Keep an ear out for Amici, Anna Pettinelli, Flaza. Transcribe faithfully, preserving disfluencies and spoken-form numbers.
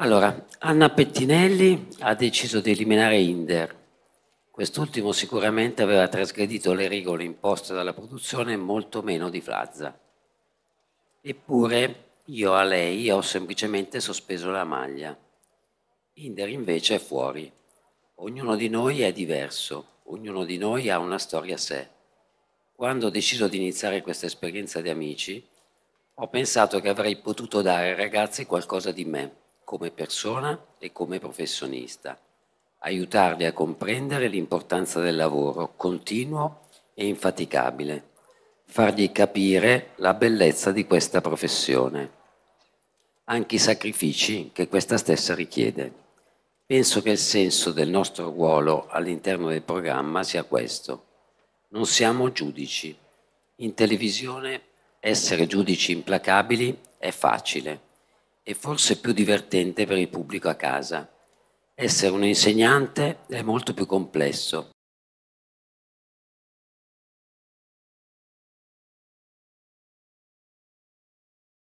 Allora, Anna Pettinelli ha deciso di eliminare Inder. Quest'ultimo sicuramente aveva trasgredito le regole imposte dalla produzione, molto meno di Flaza. Eppure io a lei ho semplicemente sospeso la maglia. Inder invece è fuori. Ognuno di noi è diverso, ognuno di noi ha una storia a sé. Quando ho deciso di iniziare questa esperienza di Amici, ho pensato che avrei potuto dare ai ragazzi qualcosa di me, come persona e come professionista, aiutarli a comprendere l'importanza del lavoro continuo e infaticabile, fargli capire la bellezza di questa professione, anche i sacrifici che questa stessa richiede. Penso che il senso del nostro ruolo all'interno del programma sia questo. Non siamo giudici. In televisione essere giudici implacabili è facile. E forse più divertente per il pubblico a casa. Essere un insegnante è molto più complesso.